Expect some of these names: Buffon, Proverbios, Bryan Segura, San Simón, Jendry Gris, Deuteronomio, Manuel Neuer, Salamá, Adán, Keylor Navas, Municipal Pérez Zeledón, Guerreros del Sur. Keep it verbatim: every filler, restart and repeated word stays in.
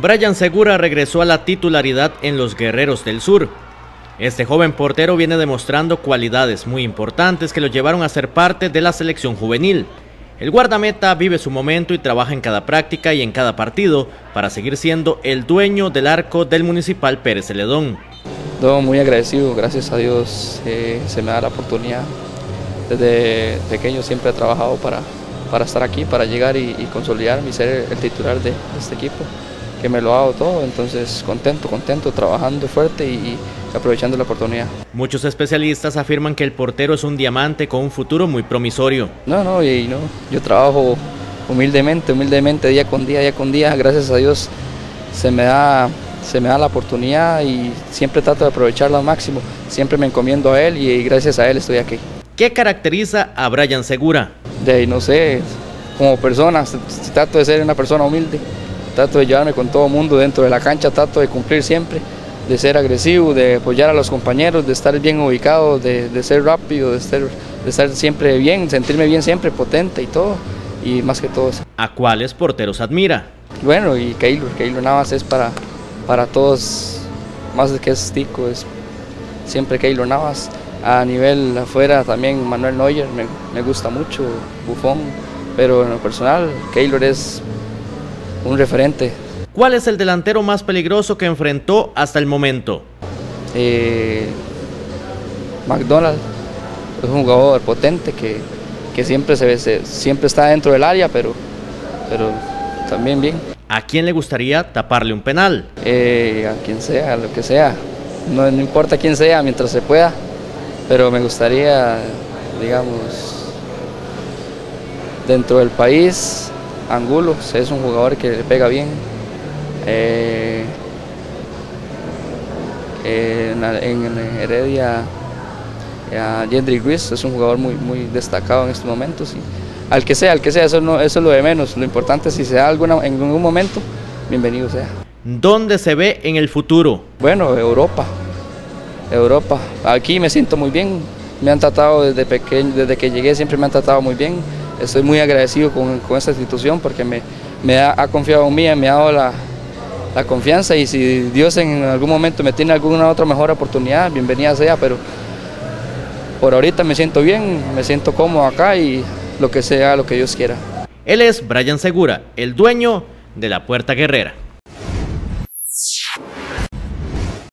Bryan Segura regresó a la titularidad en los Guerreros del Sur. Este joven portero viene demostrando cualidades muy importantes que lo llevaron a ser parte de la selección juvenil. El guardameta vive su momento y trabaja en cada práctica y en cada partido para seguir siendo el dueño del arco del Municipal Pérez Zeledón. No, muy agradecido, gracias a Dios eh, se me da la oportunidad. Desde pequeño siempre he trabajado para, para estar aquí, para llegar y, y consolidarme y ser el titular de este equipo, que me lo hago todo, entonces contento, contento, trabajando fuerte y, y aprovechando la oportunidad. Muchos especialistas afirman que el portero es un diamante con un futuro muy promisorio. No, no, y no, yo trabajo humildemente, humildemente, día con día, día con día, gracias a Dios se me da... se me da la oportunidad y siempre trato de aprovecharla al máximo, siempre me encomiendo a él y gracias a él estoy aquí. ¿Qué caracteriza a Bryan Segura? De ahí, no sé, como persona, trato de ser una persona humilde, trato de llevarme con todo el mundo dentro de la cancha, trato de cumplir siempre, de ser agresivo, de apoyar a los compañeros, de estar bien ubicado, de, de ser rápido, de ser, de estar siempre bien, sentirme bien siempre, potente y todo, y más que todo eso. ¿A cuáles porteros admira? Bueno, y Keylor, Keylor Navas es para... para todos, más de que es tico, es siempre Keylor Navas. A nivel afuera también Manuel Neuer, me, me gusta mucho, Buffon, pero en lo personal Keylor es un referente. ¿Cuál es el delantero más peligroso que enfrentó hasta el momento? Eh, McDonald, es un jugador potente que, que siempre, se, se, siempre está dentro del área, pero, pero también bien. ¿A quién le gustaría taparle un penal? Eh, a quien sea, a lo que sea. No, no importa quién sea, mientras se pueda. Pero me gustaría, digamos, dentro del país, Angulo, es un jugador que le pega bien. Eh, eh, en, en Heredia, a Jendry Gris, es un jugador muy, muy destacado en estos momentos. Sí. Al que sea, al que sea, eso, no, eso es lo de menos. Lo importante es si se da alguna, en algún momento, bienvenido sea. ¿Dónde se ve en el futuro? Bueno, Europa, Europa. Aquí me siento muy bien, me han tratado desde pequeño, desde que llegué siempre me han tratado muy bien. Estoy muy agradecido con, con esta institución porque me, me ha, ha confiado en mí, me ha dado la, la confianza y si Dios en algún momento me tiene alguna otra mejor oportunidad, bienvenida sea, pero por ahorita me siento bien, me siento cómodo acá y lo que sea, lo que Dios quiera. Él es Bryan Segura, el dueño de la Puerta Guerrera.